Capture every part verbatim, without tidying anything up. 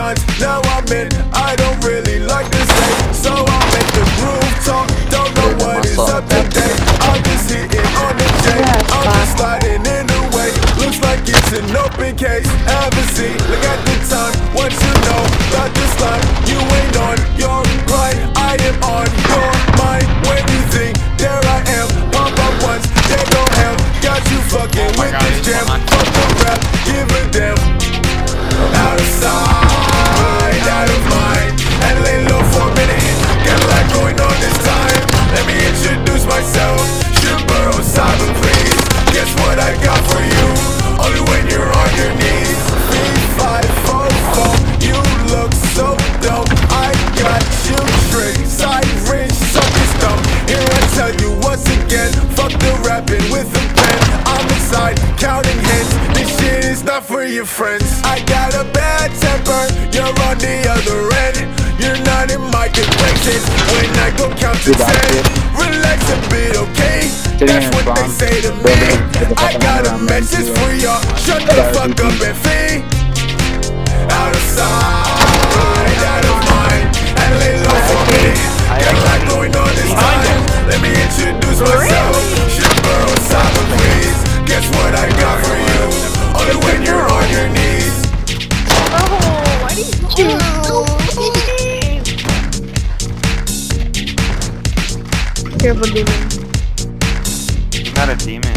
times. Now I'm in, I don't really like this day, so I make the groove talk. Don't know what is up today. I'm just hitting on the J, I'm just sliding in the way. Looks like it's an open case. Have a seat, look at the time. What you know about this line? You ain't on your grind, I am on your mind. When you think, there I am. Pop up once, they don't have. Got you fucking with this jam. Fuck the rap, give a damn. Out of sight, out of mind, and lay low for a minute. Got a lot going on this time. Let me introduce myself. Should borrow cyber, please. Guess what I got for you? Only when you're on your knees. Three, five, four, four. You look so dope. I got you straight. Side range, suck this dumb. Here I tell you once again, fuck the rapping with a pen. I'm inside, counting hits. This shit is not for your friends. I got a bad temper, you're on the other end. You're not in my defenses. When I go count to ten, relax a bit, okay? That's what they say to me. I got a message for y'all. Shut the fuck up and feed. Out of sight, out of mind, and lay low for me. Got a lot going on this time. Let me introduce myself. Should borrow cyber, please. Guess what I got for you? Only when you're on your knees. Oh, what is you? Terrible demon. Not a demon.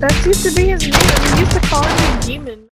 That used to be his name. We used to call him a demon.